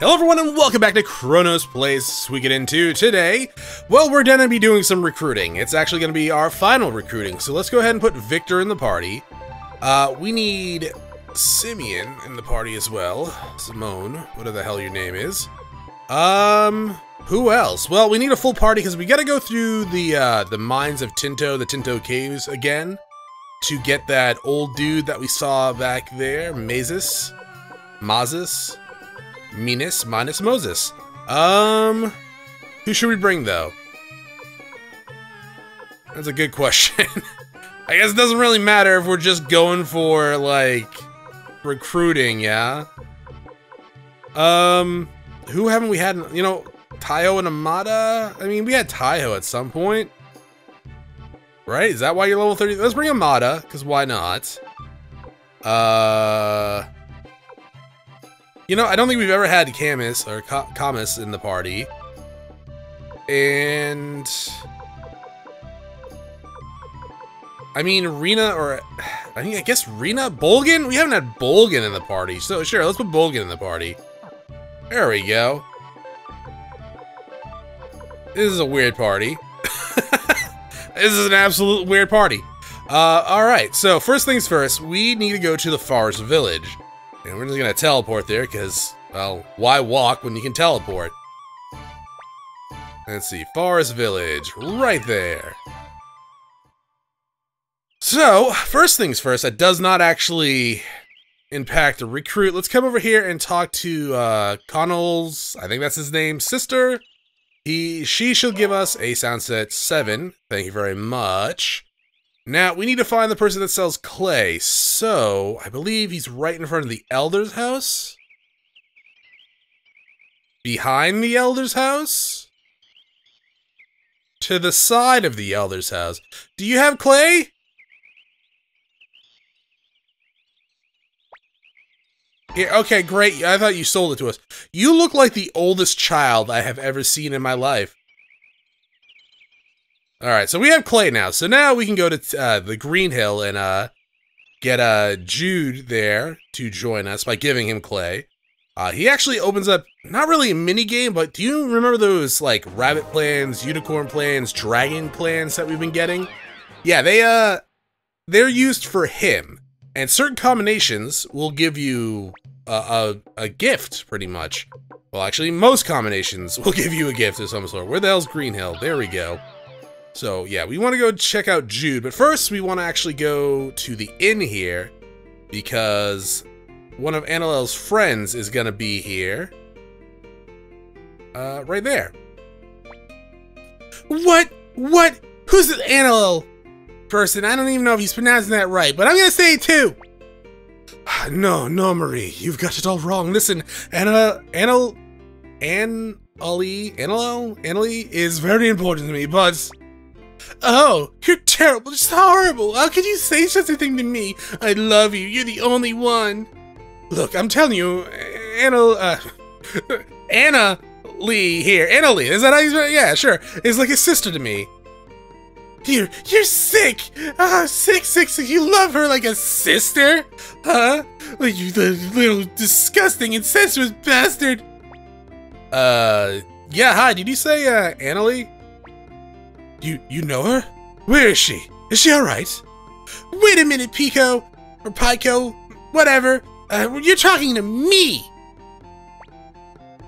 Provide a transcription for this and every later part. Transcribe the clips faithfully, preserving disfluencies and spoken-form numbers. Hello everyone and welcome back to Chronos Plays. We get into today, well, we're gonna be doing some recruiting. It's actually gonna be our final recruiting, so let's go ahead and put Victor in the party. Uh, we need Simeon in the party as well. Simone, whatever the hell your name is. Um, who else? Well, we need a full party because we gotta go through the, uh, the mines of Tinto, the Tinto Caves again, to get that old dude that we saw back there, Mazus, Mazus. Minus minus Moses. Um, who should we bring though? That's a good question. I guess it doesn't really matter if we're just going for like recruiting, yeah. Um, who haven't we had? You know, Taiyo and Amada. I mean, we had Taiyo at some point, right? Is that why you're level thirty? Let's bring Amada, cause why not? Uh. You know, I don't think we've ever had Camus or Camus in the party. And I mean, Rina or I mean, I guess Rina Bolgan? We haven't had Bolgan in the party. So sure, let's put Bolgan in the party. There we go. This is a weird party. This is an absolute weird party. Uh, all right. So first things first, we need to go to the Forest Village. And we're just gonna teleport there, because, well, why walk when you can teleport? Let's see, Forest Village, right there. So, first things first, that does not actually impact the recruit. Let's come over here and talk to uh, Connell's, I think that's his name, sister. He, she shall give us a sound set seven. Thank you very much. Now, we need to find the person that sells clay, so I believe he's right in front of the Elder's house? Behind the Elder's house? To the side of the Elder's house. Do you have clay? Yeah, okay, great. I thought you sold it to us. You look like the oldest child I have ever seen in my life. All right, so we have clay now. So now we can go to uh, the Green Hill and uh, get uh, Jude there to join us by giving him clay. Uh, he actually opens up, not really a mini game, but do you remember those like rabbit plans, unicorn plans, dragon plans that we've been getting? Yeah, they uh, they're used for him, and certain combinations will give you a, a, a gift, pretty much. Well, actually, most combinations will give you a gift of some sort. Where the hell's Green Hill? There we go. So yeah, we want to go check out Jude, but first we want to actually go to the inn here because one of Annallee's friends is going to be here. Uh, right there. What? What? Who's this Annalee person? I don't even know if he's pronouncing that right, but I'm going to say it too. No, no, Marie, you've got it all wrong. Listen, Anna, Annal, Annallee, Annalee, Annalee is very important to me, but... Oh, you're terrible, just horrible. How could you say such a thing to me? I love you, you're the only one. Look, I'm telling you, Anna, uh, Annallee here, Annallee, is that how you, yeah, sure, is like a sister to me. You're, you're sick, ah, sick, sick, sick, you love her like a sister? Huh? Like you the little disgusting, incestuous bastard. Uh, yeah, hi, did you say, uh, Annallee? You you know her? Where is she? Is she alright? Wait a minute, Pico! Or Pico, whatever. Uh, you're talking to me!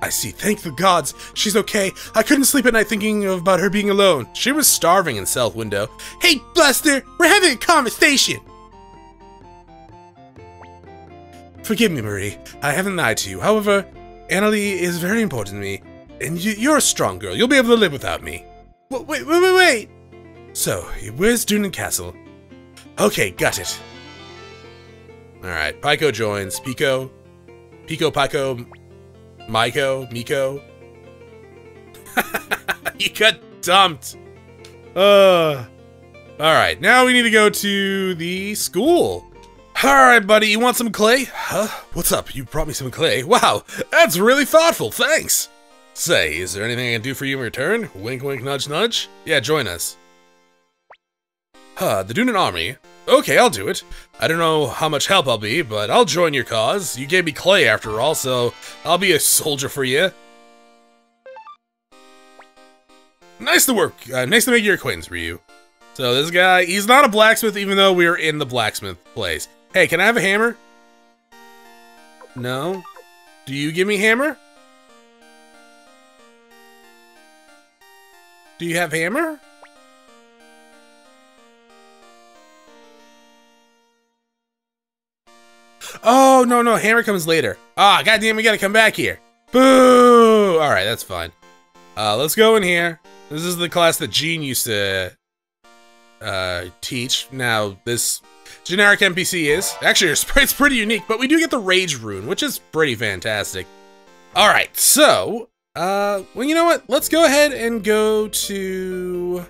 I see. Thank the gods. She's okay. I couldn't sleep at night thinking about her being alone. She was starving in South Window. Hey, Buster! We're having a conversation! Forgive me, Marie. I haven't lied to you. However, Annallee is very important to me. And you, you're a strong girl. You'll be able to live without me. Wait, wait, wait, wait! So, where's Dunan Castle? Okay, got it. Alright, Pico joins. Pico. Pico, Pico. Miko, Miko. You got dumped! Uh. Alright, now we need to go to the school. Alright, buddy, you want some clay? Huh? What's up? You brought me some clay. Wow, that's really thoughtful, thanks! Say, is there anything I can do for you in return? Wink, wink, nudge, nudge? Yeah, join us. Huh, the Dunan army Okay, I'll do it. I don't know how much help I'll be, but I'll join your cause. You gave me clay after all, so I'll be a soldier for you. Nice to work. Uh, nice to make your acquaintance, Riou. So this guy, he's not a blacksmith, even though we are in the blacksmith place. Hey, can I have a hammer? No? Do you give me hammer? Do you have hammer? Oh, no, no, hammer comes later. Ah, goddamn, we gotta come back here. Boo! Alright, that's fine. Uh, let's go in here. This is the class that Gene used to uh, teach. Now, this generic N P C is. Actually, it's pretty unique, but we do get the Rage Rune, which is pretty fantastic. Alright, so, uh, well, you know what? Let's go ahead and go to...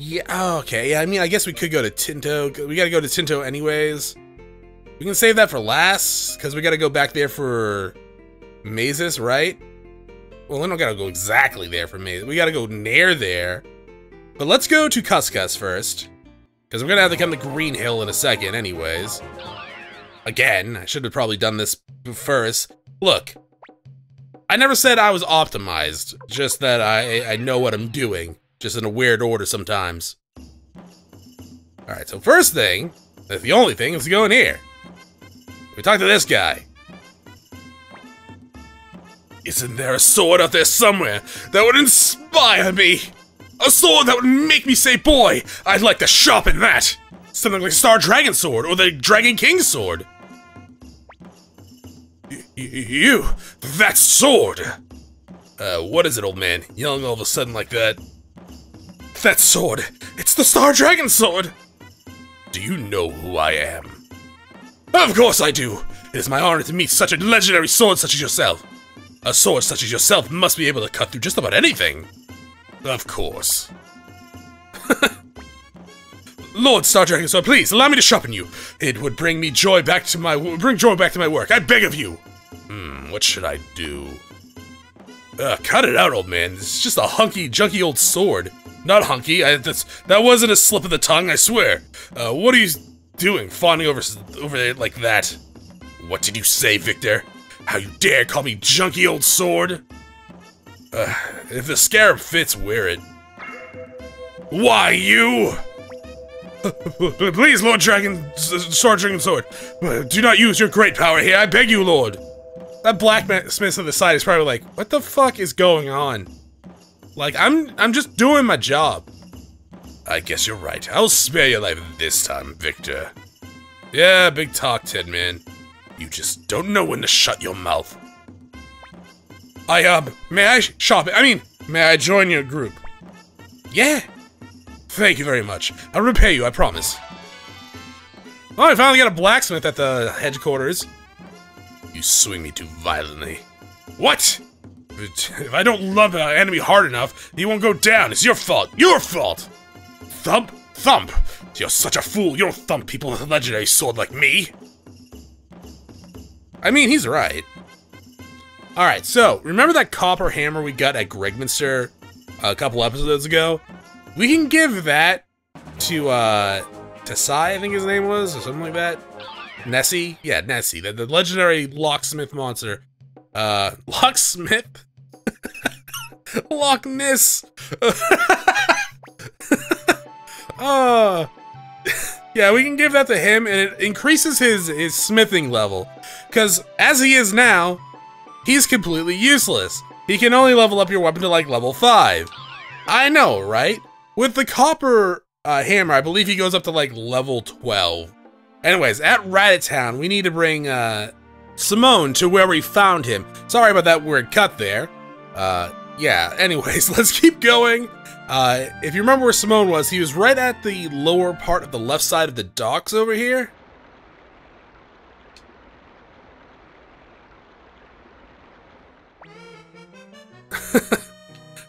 Yeah, okay, yeah, I mean, I guess we could go to Tinto. We gotta go to Tinto anyways. We can save that for last, because we gotta go back there for Mazus, right? Well, we don't gotta go exactly there for Mazus. We gotta go near there. But let's go to Cuscus first, because we're gonna have to come to Green Hill in a second anyways. Again, I should have probably done this first. Look, I never said I was optimized, just that I, I know what I'm doing. Just in a weird order sometimes. Alright, so first thing, that's the only thing, is to go in here. We talk to this guy. Isn't there a sword out there somewhere that would inspire me? A sword that would make me say, boy, I'd like to sharpen that! Something like Star Dragon Sword, or the Dragon King Sword. Y- y- you, that sword! Uh, what is it, old man? Yelling all of a sudden like that. That sword! It's the Star Dragon Sword! Do you know who I am? Of course I do! It is my honor to meet such a legendary sword such as yourself. A sword such as yourself must be able to cut through just about anything. Of course. Lord Star Dragon Sword, please allow me to sharpen you. It would bring me joy back to my bring joy back to my work. I beg of you. Hmm, what should I do? Uh, cut it out, old man. It's just a hunky, junky old sword. Not hunky, I, that's, that wasn't a slip of the tongue, I swear. Uh, what are you doing, fawning over over there like that? What did you say, Victor? How you dare call me junky old sword? Uh, if the scarab fits, wear it. Why, you? Please, Lord Dragon, Star Dragon Sword, do not use your great power here, I beg you, Lord. That blacksmith on the side is probably like, what the fuck is going on? Like, I'm I'm just doing my job. I guess you're right. I'll spare your life this time, Victor. Yeah, big talk, Ted man. You just don't know when to shut your mouth. I, um, may I shop? I mean, may I join your group? Yeah. Thank you very much. I'll repay you, I promise. Oh, I finally got a blacksmith at the headquarters. You swing me too violently. What? If I don't lump an enemy hard enough, he won't go down. It's your fault. Your fault! Thump, thump! You're such a fool. You don't thump people with a legendary sword like me. I mean, he's right. Alright, so, remember that copper hammer we got at Grigminster a couple episodes ago? We can give that to, uh, Tessai, I think his name was, or something like that. Nessie? Yeah, Nessie, the, the legendary locksmith monster. Uh, locksmith? Loch Ness. uh, yeah, we can give that to him, and it increases his, his smithing level. Because as he is now, he's completely useless. He can only level up your weapon to, like, level five. I know, right? With the copper uh, hammer, I believe he goes up to, like, level twelve. Anyways, at Ratted Town, we need to bring, uh... Simone to where we found him. Sorry about that weird cut there. Uh, yeah, anyways, let's keep going. Uh, if you remember where Simone was, he was right at the lower part of the left side of the docks over here.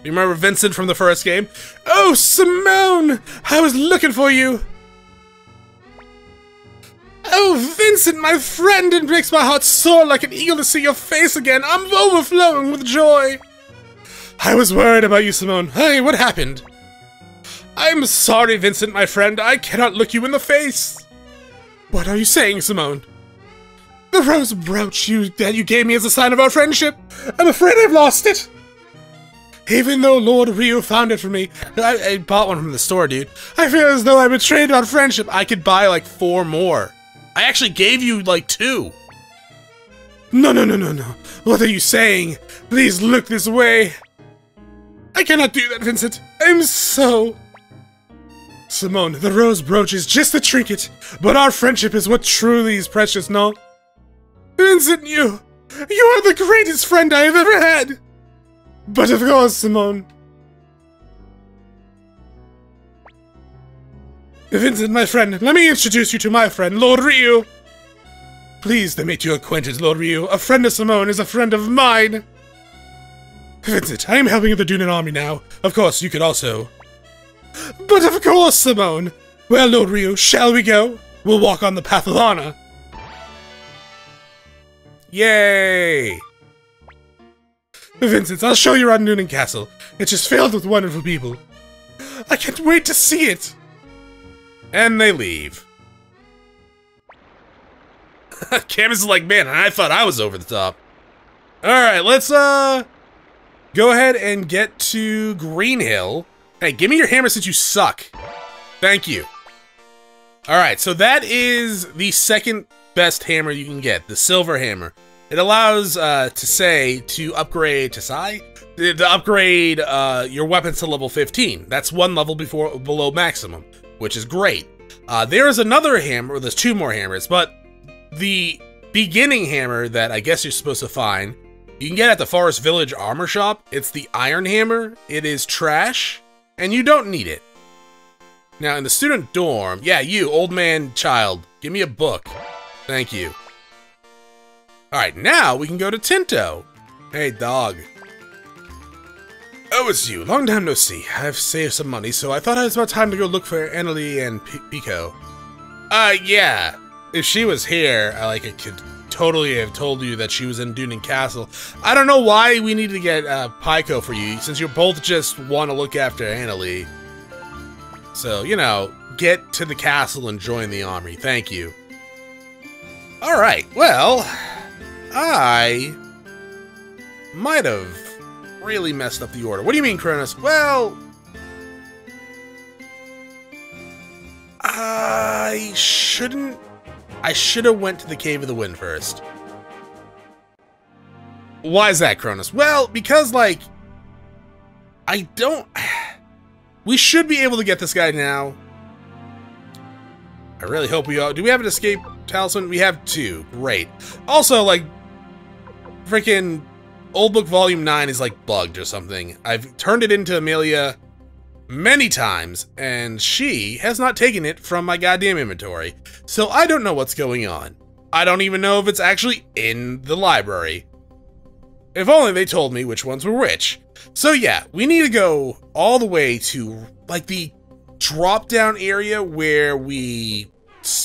You remember Vincent from the first game? Oh, Simone! I was looking for you! Oh, Vincent, my friend, it makes my heart soar like an eagle to see your face again. I'm overflowing with joy. I was worried about you, Simone. Hey, what happened? I'm sorry, Vincent, my friend. I cannot look you in the face. What are you saying, Simone? The rose brooch you, that you gave me as a sign of our friendship. I'm afraid I've lost it. Even though Lord Riou found it for me, I, I bought one from the store, dude. I feel as though I betrayed our friendship. I could buy like four more. I actually gave you like two. No, no, no, no, no. What are you saying? Please look this way. I cannot do that, Vincent. I'm so... Simone, the rose brooch is just a trinket, but our friendship is what truly is precious, no? Vincent, you... You are the greatest friend I have ever had! But of course, Simone... Vincent, my friend, let me introduce you to my friend, Lord Riou! Pleased to meet your acquaintance, Lord Riou. A friend of Simone is a friend of mine! Vincent, I am helping the Dunan army now. Of course, you could also... But of course, Simone! Well, Lord Riou, shall we go? We'll walk on the path of honor. Yay! Vincent, I'll show you around Dunan Castle. It's just filled with wonderful people. I can't wait to see it! And they leave. Camus is like, man, I thought I was over the top. Alright, let's, uh... go ahead and get to Green Hill. Hey, give me your hammer since you suck. Thank you. Alright, so that is the second best hammer you can get, the silver hammer. It allows uh, Tasei to upgrade, Tasei? To upgrade uh, your weapons to level fifteen. That's one level before below maximum, which is great. Uh, there is another hammer, or there's two more hammers, but the beginning hammer that I guess you're supposed to find, you can get at the Forest Village armor shop. It's the Iron Hammer. It is trash, and you don't need it. Now, in the student dorm, yeah, you, old man child, give me a book. Thank you. Alright, now we can go to Tinto. Hey, dog. Oh, it's you. Long time no see. I've saved some money, so I thought it was about time to go look for Annallee and Pico. Uh, yeah. If she was here, I, like, I could totally have told you that she was in Dunan Castle. I don't know why we need to get uh, Pico for you, since you both just want to look after Annallee. So, you know, get to the castle and join the army. Thank you. Alright, well, I might have really messed up the order. What do you mean, Cronus? Well, I shouldn't... I should have went to the Cave of the Wind first. Why is that, Cronus? Well, because, like, I don't... We should be able to get this guy now. I really hope we all... Do we have an escape talisman? We have two. Great. Also, like, freaking Old Book Volume nine is, like, bugged or something. I've turned it into Amelia many times, and she has not taken it from my goddamn inventory. So I don't know what's going on. I don't even know if it's actually in the library. If only they told me which ones were which. So yeah, we need to go all the way to, like, the drop-down area where we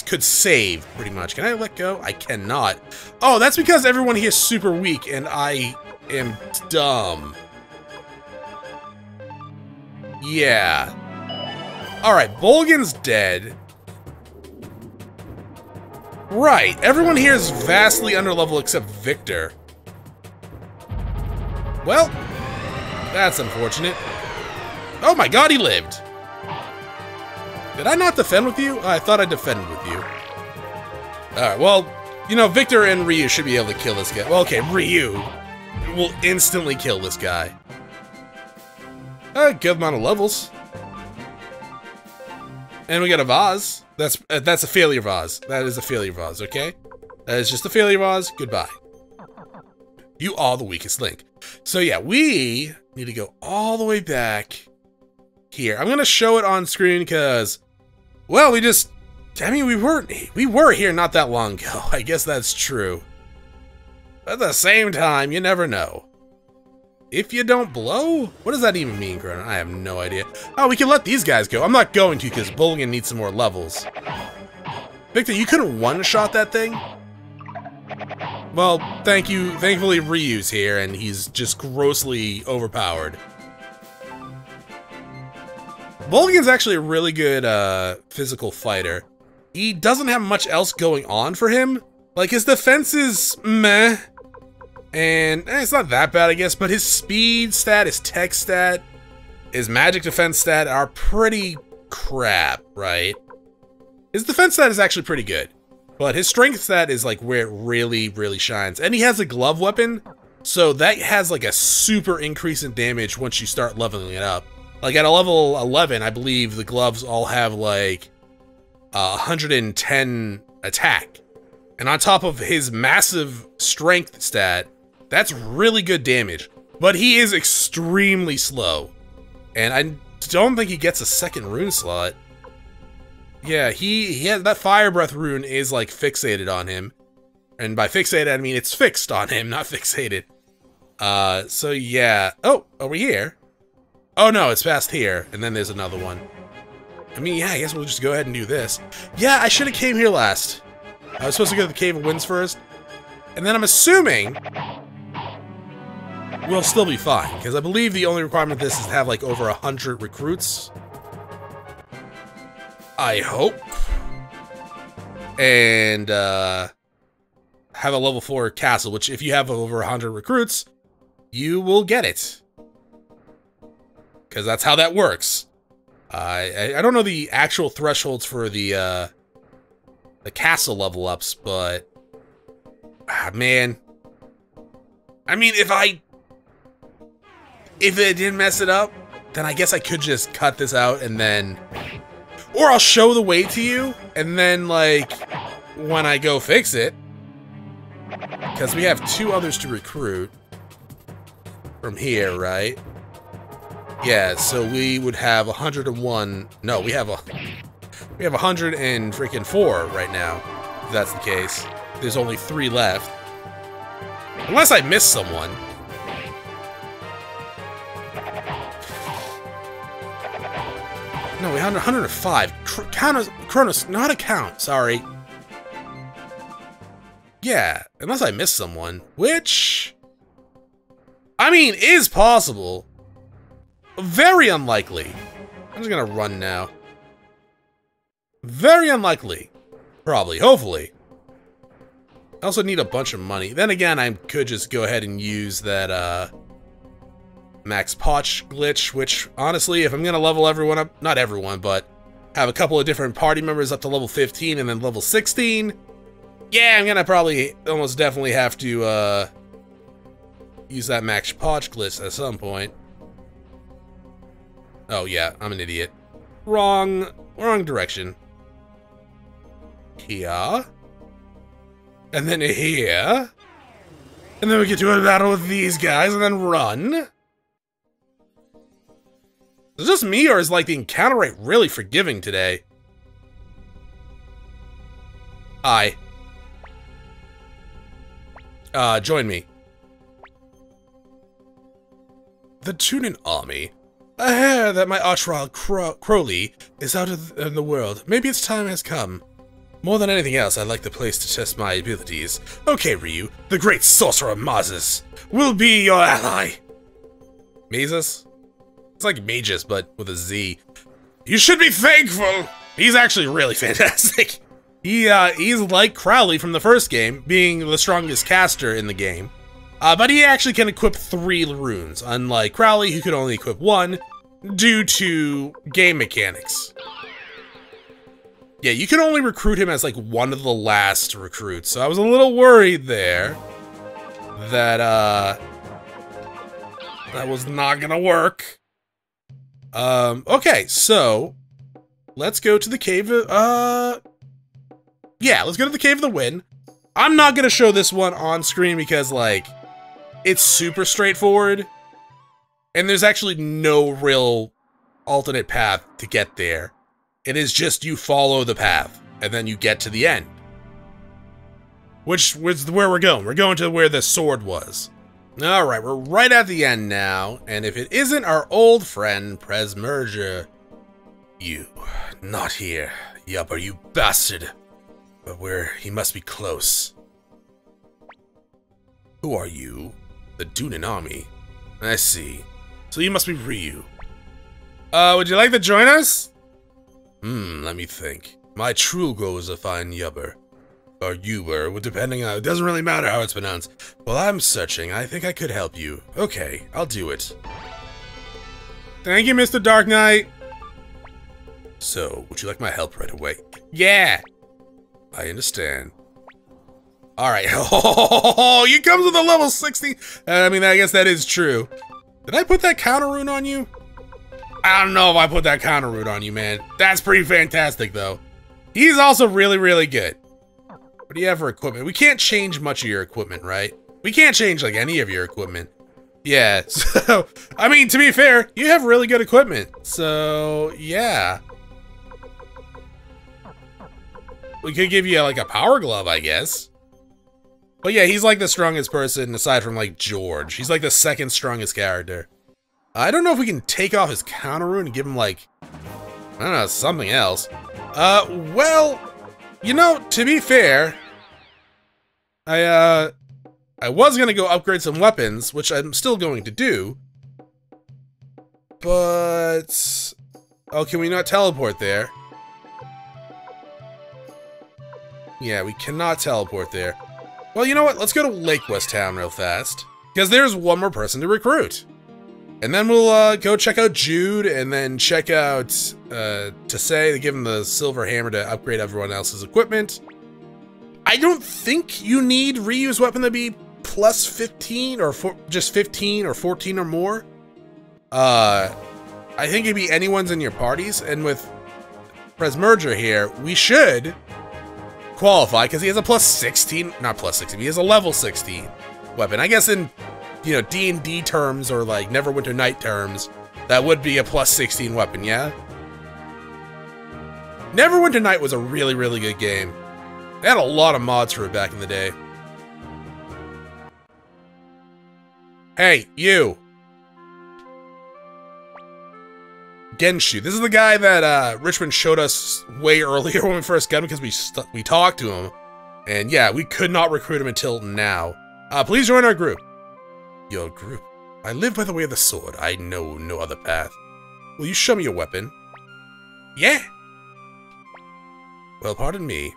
could save, pretty much. Can I let go? I cannot. Oh, that's because everyone here is super weak, and I am dumb. Yeah. Alright, Bolgan's dead. Right, everyone here is vastly underleveled except Victor. Well, that's unfortunate. Oh my god, he lived! Did I not defend with you? I thought I defended with you. Alright, well, you know, Victor and Riou should be able to kill this guy. Well, okay, Riou will instantly kill this guy. A good amount of levels. And we got a vase. That's uh, that's a failure vase. That is a failure vase, okay? That is just a failure vase. Goodbye. You are the weakest link. So yeah, we need to go all the way back here. I'm going to show it on screen because, well, we just, I mean, we weren't, we were here not that long ago. I guess that's true. But at the same time, you never know. If you don't blow? What does that even mean, Crono? I have no idea. Oh, we can let these guys go. I'm not going to because Bolgan needs some more levels. Victor, you couldn't one-shot that thing? Well, thank you. Thankfully, Ryu's here, and he's just grossly overpowered. Bolgan's actually a really good uh, physical fighter. He doesn't have much else going on for him. Like, his defense is meh. And eh, it's not that bad, I guess, but his speed stat, his tech stat, his magic defense stat are pretty crap, right? His defense stat is actually pretty good, but his strength stat is like where it really, really shines. And he has a glove weapon, so that has like a super increase in damage once you start leveling it up. Like at a level eleven, I believe the gloves all have like uh, one hundred ten attack. And on top of his massive strength stat, that's really good damage, but he is extremely slow. And I don't think he gets a second rune slot. Yeah, he, he has, that fire breath rune is like fixated on him. And by fixated, I mean it's fixed on him, not fixated. Uh, so yeah. Oh, are we here? Oh no, it's past here. And then there's another one. I mean, yeah, I guess we'll just go ahead and do this. Yeah, I should have came here last. I was supposed to go to the Cave of Winds first. And then I'm assuming we'll still be fine, because I believe the only requirement of this is to have like over a hundred recruits. I hope. And uh, have a level four castle, which if you have over a hundred recruits, you will get it. Because that's how that works. Uh, I, I don't know the actual thresholds for the uh, the castle level ups, but ah, man. I mean, if I... if it didn't mess it up, then I guess I could just cut this out and then... or I'll show the way to you, and then, like, when I go fix it... because we have two others to recruit from here, right? Yeah, so we would have one hundred and one... no, we have a... we have one hundred and freaking four right now, if that's the case. There's only three left. Unless I miss someone. No, we had one hundred and five. Chronos, Chronos, not a count, sorry. Yeah, unless I miss someone, which... I mean, is possible. Very unlikely. I'm just gonna run now. Very unlikely. Probably, hopefully. I also need a bunch of money. Then again, I could just go ahead and use that, uh... Max Potch glitch, which honestly, if I'm gonna level everyone up, not everyone, but have a couple of different party members up to level fifteen and then level sixteen, yeah, I'm gonna probably almost definitely have to uh, use that Max Potch glitch at some point. Oh yeah, I'm an idiot. Wrong, wrong direction. Here, and then here, and then we get to a battle with these guys and then run. Is it just me, or is like the encounter rate really forgiving today? Aye. Uh, join me. The Dunan army. I hear that my archrival Crow Crowley is out of th in the world. Maybe its time has come. More than anything else, I'd like the place to test my abilities. Okay, Riou, the great sorcerer Mazus will be your ally. Mazus? It's like Magus, but with a Z. You should be thankful! He's actually really fantastic. He, uh, he's like Crowley from the first game, being the strongest caster in the game. Uh, but he actually can equip three runes, unlike Crowley, who could only equip one, due to game mechanics. Yeah, you can only recruit him as, like, one of the last recruits, so I was a little worried there that, uh, that was not gonna work. Um, okay, so, let's go to the Cave of, uh, yeah, let's go to the Cave of the Wind. I'm not gonna show this one on screen because, like, it's super straightforward, and there's actually no real alternate path to get there. It is just you follow the path, and then you get to the end. Which was where we're going. We're going to where the sword was. Alright, we're right at the end now, and if it isn't our old friend, Pesmerga. You, not here. Yuber, you bastard. But where he must be close. Who are you? The Dunan army. I see. So you must be Riou. Uh, would you like to join us? Hmm, let me think. My true goal is to find Yuber. Or Yuber, well, depending on... It doesn't really matter how it's pronounced. While I'm searching, I think I could help you. Okay, I'll do it. Thank you, Mister Dark Knight. So, would you like my help right away? Yeah! I understand. Alright. Oh, you comes with a level sixty! Uh, I mean, I guess that is true. Did I put that counter rune on you? I don't know if I put that counter rune on you, man. That's pretty fantastic, though. He's also really, really good. What do you have for equipment? We can't change much of your equipment, right? We can't change, like, any of your equipment. Yeah, so... I mean, to be fair, you have really good equipment. So, yeah. We could give you, like, a power glove, I guess. But yeah, he's like the strongest person aside from like George. He's like the second strongest character. I don't know if we can take off his counter rune and give him like, I don't know, something else. Uh, well, you know, to be fair, I, uh, I was gonna go upgrade some weapons, which I'm still going to do. But, oh, can we not teleport there? Yeah, we cannot teleport there. Well, you know what? Let's go to Lake West Town real fast, because there's one more person to recruit. And then we'll uh, go check out Jude, and then check out uh, Tasei to give him the silver hammer to upgrade everyone else's equipment. I don't think you need Riou's weapon to be plus fifteen, or four, just fifteen, or fourteen or more. Uh, I think it'd be anyone's in your parties, and with Pesmerga here, we should qualify, because he has a plus sixteen, not plus sixteen, he has a level sixteen weapon. I guess in, you know, D and D terms, or like Neverwinter Night terms, that would be a plus sixteen weapon, yeah? Neverwinter Night was a really, really good game. They had a lot of mods for it back in the day. Hey, you! Genshu. This is the guy that uh, Richmond showed us way earlier when we first got him, because we st we talked to him, and yeah, we could not recruit him until now. Uh, please join our group. Your group. I live by the way of the sword. I know no other path. Will you show me your weapon? Yeah. Well, pardon me.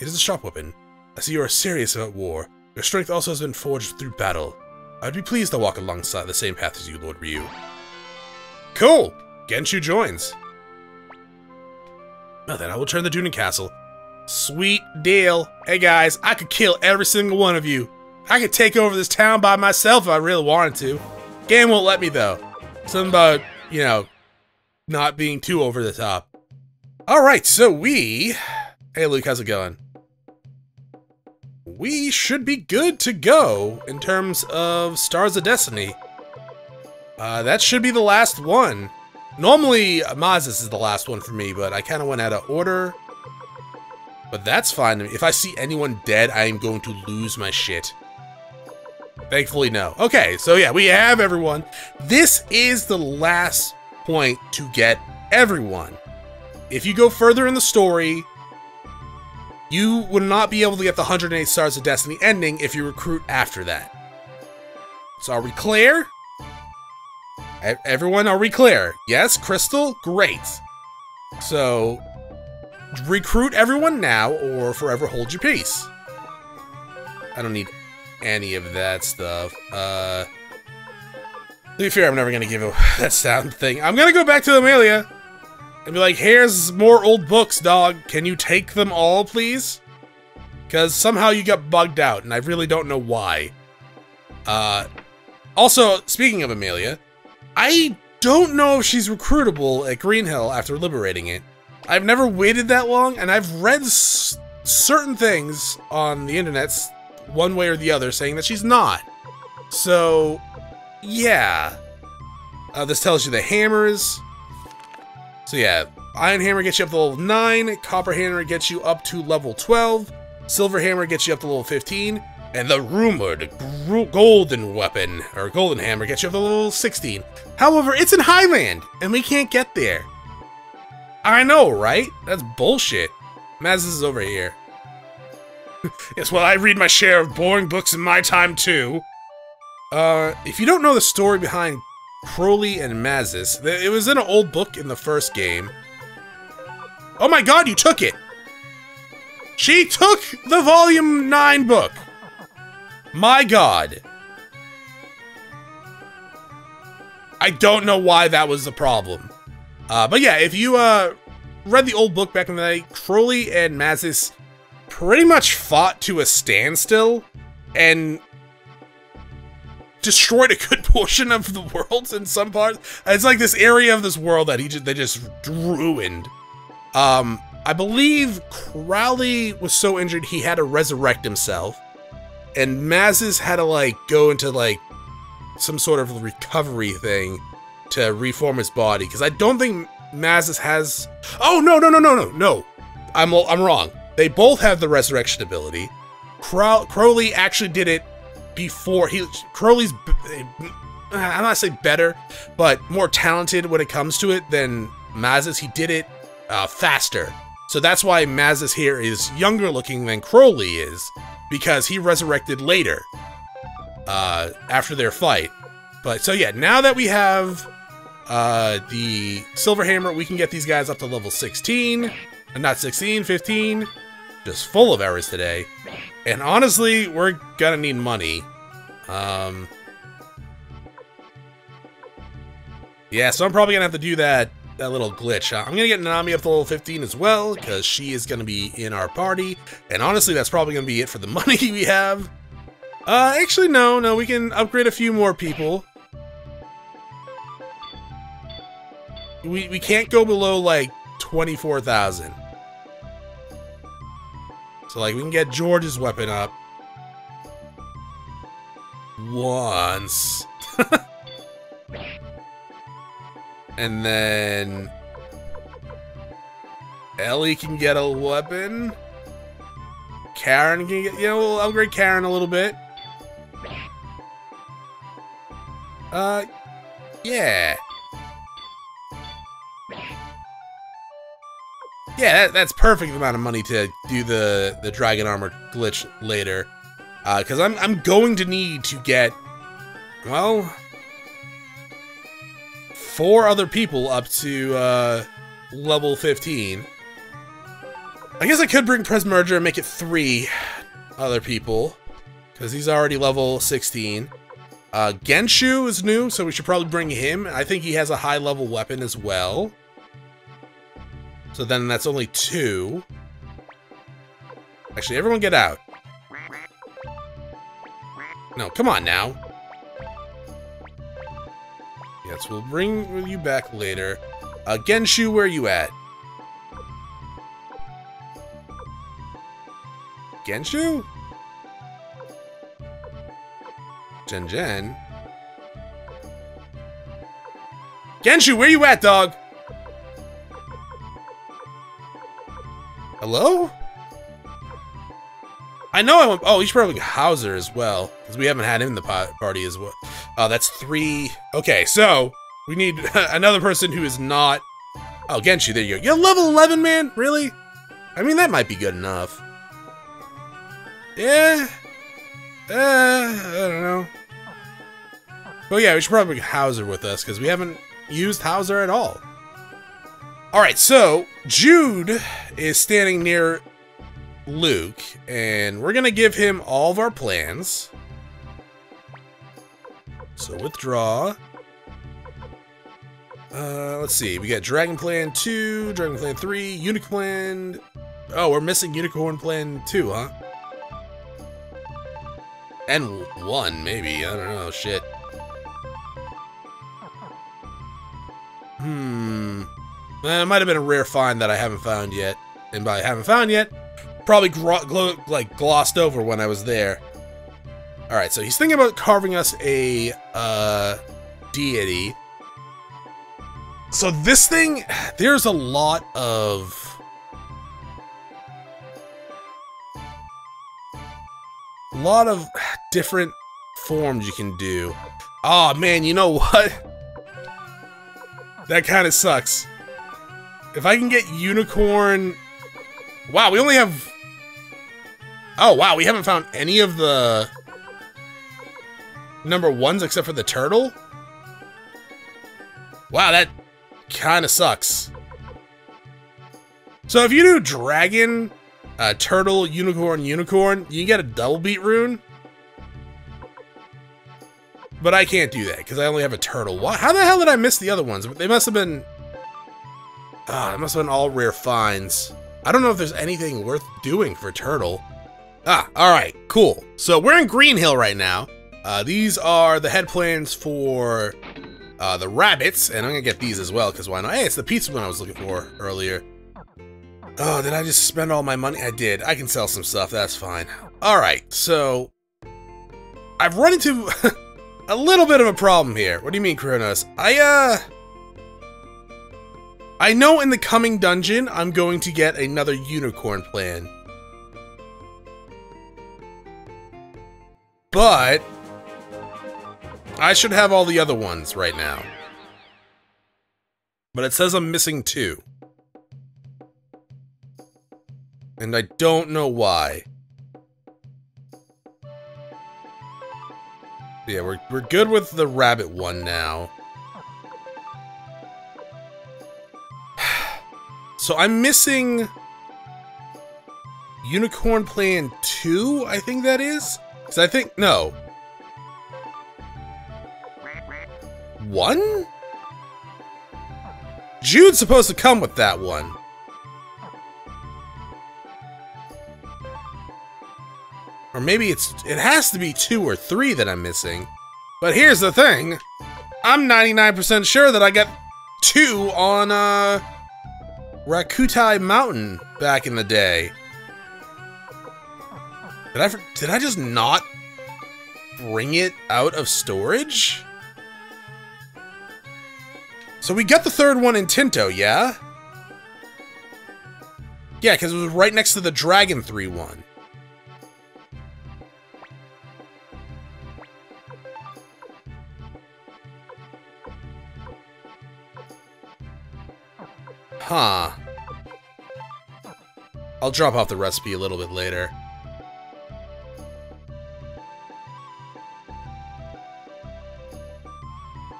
It is a sharp weapon. I see you are serious about war. Your strength also has been forged through battle. I'd be pleased to walk alongside the same path as you, Lord Riou. Cool! Genshu joins. Now then, I will turn the Dunan Castle. Sweet deal. Hey guys, I could kill every single one of you. I could take over this town by myself if I really wanted to. Game won't let me though. Something about, you know, not being too over the top. Alright, so we... Hey Luke, how's it going? We should be good to go in terms of Stars of Destiny. Uh, that should be the last one. Normally, Mazus is the last one for me, but I kind of went out of order. But that's fine. If I see anyone dead, I am going to lose my shit. Thankfully, no. Okay, so yeah, we have everyone. This is the last point to get everyone. If you go further in the story, you would not be able to get the one hundred eight Stars of Destiny ending if you recruit after that. So are we clear? Everyone, are we clear? Yes, Crystal? Great. So, recruit everyone now or forever hold your peace. I don't need any of that stuff. Uh, to be fair, I'm never going to give a that sound thing. I'm going to go back to Amelia and be like, here's more old books, dog. Can you take them all, please? Because somehow you got bugged out, and I really don't know why. Uh, also, speaking of Amelia... I don't know if she's recruitable at Green Hill after liberating it. I've never waited that long, and I've read s certain things on the internet, one way or the other, saying that she's not. So, yeah. Uh, this tells you the hammers. So yeah, Iron Hammer gets you up to level nine, Copper Hammer gets you up to level twelve, Silver Hammer gets you up to level fifteen, and the rumored golden weapon, or golden hammer, gets you up to level sixteen. However, it's in Highland, and we can't get there. I know, right? That's bullshit. Mazus is over here. Yes, well, I read my share of boring books in my time, too. Uh, if you don't know the story behind Crowley and Mazus. It was in an old book in the first game. Oh my god, you took it! She took the Volume nine book! My god. I don't know why that was the problem. Uh, but yeah, if you uh, read the old book back in the day, Crowley and Mazus pretty much fought to a standstill and destroyed a good portion of the world in some parts. It's like this area of this world that he just, they just ruined. Um, I believe Crowley was so injured he had to resurrect himself, and Mazus had to like go into like some sort of recovery thing to reform his body, because I don't think Mazus has. Oh no no no no no no! I'm I'm wrong. They both have the resurrection ability. Crow, Crowley actually did it before he. Crowley's I'm not saying better, but more talented when it comes to it than Mazus. He did it uh, faster, so that's why Mazus here is younger looking than Crowley is, because he resurrected later. Uh, after their fight. But so yeah, now that we have uh, the Silver Hammer, we can get these guys up to level sixteen, and not sixteen, fifteen, just full of errors today. And honestly, we're gonna need money. Um, yeah, so I'm probably gonna have to do that that little glitch. I'm gonna get Nanami up to level fifteen as well, because she is gonna be in our party. And honestly, that's probably gonna be it for the money we have. Uh, actually, no, no, we can upgrade a few more people. We, we can't go below, like, twenty-four thousand. So, like, we can get George's weapon up. Once. And then Ellie can get a weapon. Karen can get, you know, we'll upgrade Karen a little bit. Uh, yeah. Yeah, that, that's perfect amount of money to do the, the Dragon Armor glitch later. Uh, because I'm, I'm going to need to get, well, four other people up to, uh, level fifteen. I guess I could bring Pesmerga and make it three other people, because he's already level sixteen. Uh, Genshu is new, so we should probably bring him. I think he has a high level weapon as well. So then that's only two. Actually, everyone get out. No, come on now. Yes, we'll bring you back later. Uh, Genshu, where are you at? Genshu? Gen Gen. Genshu, where you at, dog? Hello? I know I want. Oh, he's probably Hauser as well, because we haven't had him in the party as well. Oh, uh, that's three. Okay, so we need another person who is not. Oh, Genshu, there you go. You're level eleven, man? Really? I mean, that might be good enough. Yeah, uh, I don't know. But yeah, we should probably get Hauser with us, because we haven't used Hauser at all. Alright, so Jude is standing near Luke, and we're going to give him all of our plans. So withdraw. Uh, let's see, we got Dragon Plan two, Dragon Plan three, Unicorn Plan... Oh, we're missing Unicorn Plan two, huh? And one, maybe. I don't know. Shit. Hmm. That might have been a rare find that I haven't found yet. And by haven't found yet, probably gro like glossed over when I was there. Alright, so he's thinking about carving us a uh, deity. So this thing, there's a lot of... A lot of different forms you can do. Oh man, you know what? That kind of sucks. If I can get unicorn... Wow, we only have... Oh wow, we haven't found any of the number ones except for the turtle? Wow, that kind of sucks. So if you do dragon, uh, turtle, unicorn, unicorn, you get a double beat rune. But I can't do that because I only have a turtle. Why? How the hell did I miss the other ones? They must have been... Ah, it must have been all rare finds. I don't know if there's anything worth doing for turtle. Ah, alright, cool. So we're in Green Hill right now. Uh, these are the head plans for uh, the rabbits, and I'm gonna get these as well, because why not? Hey, it's the pizza one I was looking for earlier. Oh, did I just spend all my money? I did. I can sell some stuff, that's fine. Alright, so... I've run into a little bit of a problem here. What do you mean, Kronos? I, uh... I know in the coming dungeon, I'm going to get another unicorn plan. But... I should have all the other ones right now. But it says I'm missing two. And I don't know why. Yeah, we're, we're good with the rabbit one now. So I'm missing... Unicorn Plan two, I think that is? Because I think... No. One? Jude's supposed to come with that one. Or maybe it's it has to be two or three that I'm missing. But here's the thing. I'm ninety-nine percent sure that I got two on uh, Rakutai Mountain back in the day. Did I, did I just not bring it out of storage? So we got the third one in Tinto, yeah? Yeah, because it was right next to the Dragon three one. Huh. I'll drop off the recipe a little bit later.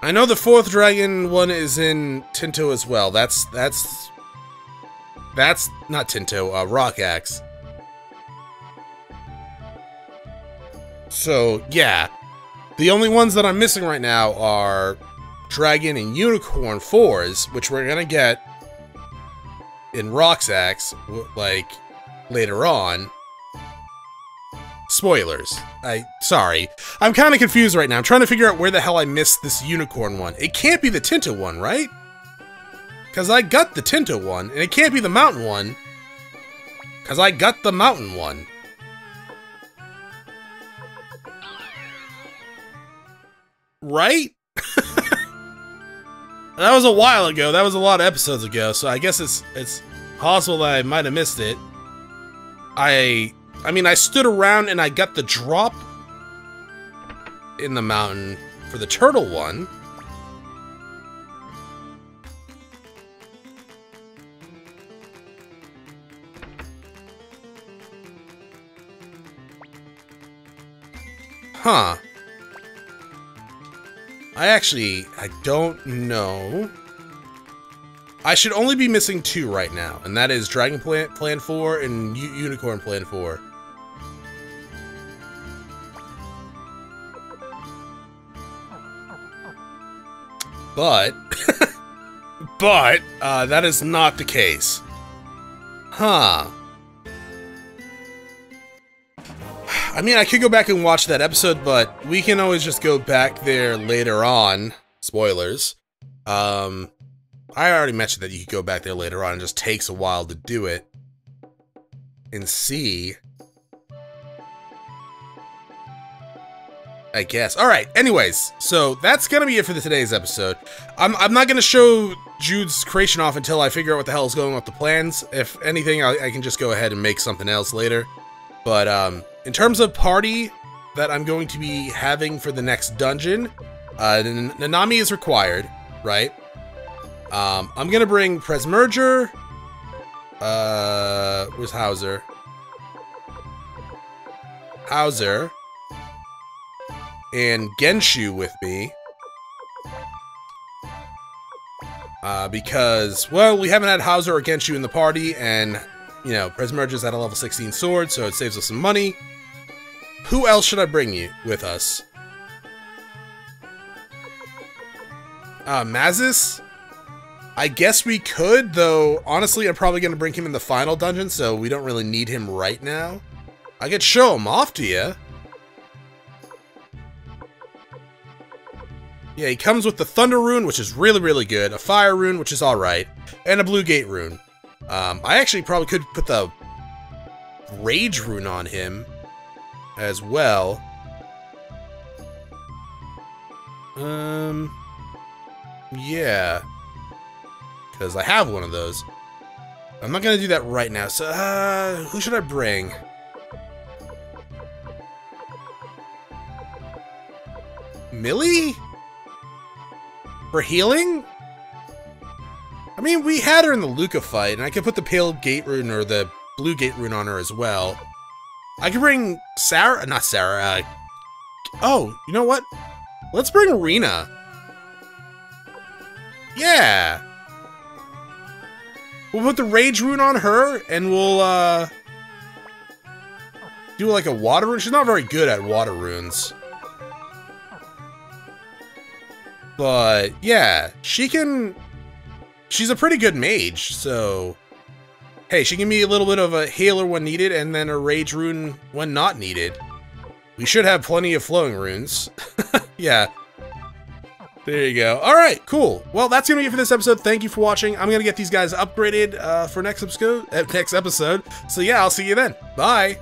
I know the fourth dragon one is in Tinto as well. That's that's that's not Tinto, uh Rockaxe. So, yeah. The only ones that I'm missing right now are Dragon and Unicorn fours, which we're going to get in Rockaxe, like, later on. Spoilers. I, sorry. I'm kind of confused right now. I'm trying to figure out where the hell I missed this unicorn one. It can't be the Tinto one, right? Because I got the Tinto one, and it can't be the mountain one. Because I got the mountain one. Right? That was a while ago. That was a lot of episodes ago, so I guess it's it's possible that I might have missed it. I I mean, I stood around and I got the drop in the mountain for the turtle one. Huh. I actually, I don't know. I should only be missing two right now, and that is Dragon Plan, Plan four and U Unicorn Plan four. But, but, uh, that is not the case. Huh. I mean, I could go back and watch that episode, but we can always just go back there later on. Spoilers. Um, I already mentioned that you could go back there later on. It just takes a while to do it. And see. I guess. Alright, anyways. So, that's gonna be it for the, today's episode. I'm, I'm not gonna show Jude's creation off until I figure out what the hell is going on with the plans. If anything, I, I can just go ahead and make something else later. But, um... in terms of party that I'm going to be having for the next dungeon, uh, Nanami is required, right? Um, I'm gonna bring Pesmerga, uh, where's Hauser? Hauser, and Genshu with me. Uh, because, well, we haven't had Hauser or Genshu in the party, and, you know, Pesmerga's at a level sixteen sword, so it saves us some money. Who else should I bring you with us? Uh, Mazus? I guess we could, though, honestly, I'm probably going to bring him in the final dungeon, so we don't really need him right now. I could show him off to you. Yeah, he comes with the Thunder Rune, which is really, really good, a Fire Rune, which is alright, and a Blue Gate Rune. Um, I actually probably could put the Rage Rune on him as well. Um, yeah. Because I have one of those. I'm not going to do that right now, so uh, who should I bring? Millie? For healing? I mean, we had her in the Luca fight, and I could put the Pale Gate Rune or the Blue Gate Rune on her as well. I could bring Sarah, not Sarah, uh, oh, you know what? Let's bring Rina. Yeah! We'll put the Rage Rune on her, and we'll, uh... do, like, a Water Rune. She's not very good at Water Runes. But, yeah, she can... She's a pretty good mage, so... Hey, she can be a little bit of a healer when needed, and then a Rage Rune when not needed. We should have plenty of Flowing Runes. Yeah. There you go. All right, cool. Well, that's going to be it for this episode. Thank you for watching. I'm going to get these guys upgraded uh, for next, uh, next episode. So, yeah, I'll see you then. Bye.